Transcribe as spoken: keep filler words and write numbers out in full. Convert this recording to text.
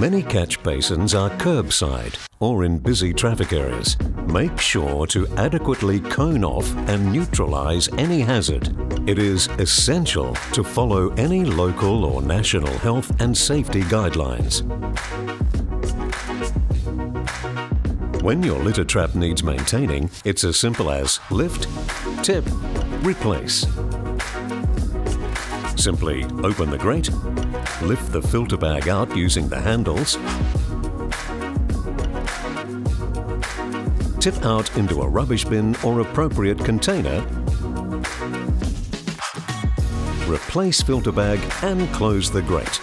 Many catch basins are curbside or in busy traffic areas. Make sure to adequately cone off and neutralise any hazard. It is essential to follow any local or national health and safety guidelines. When your litter trap needs maintaining, it's as simple as lift, tip, replace. Simply open the grate, lift the filter bag out using the handles, tip out into a rubbish bin or appropriate container, replace filter bag and close the grate.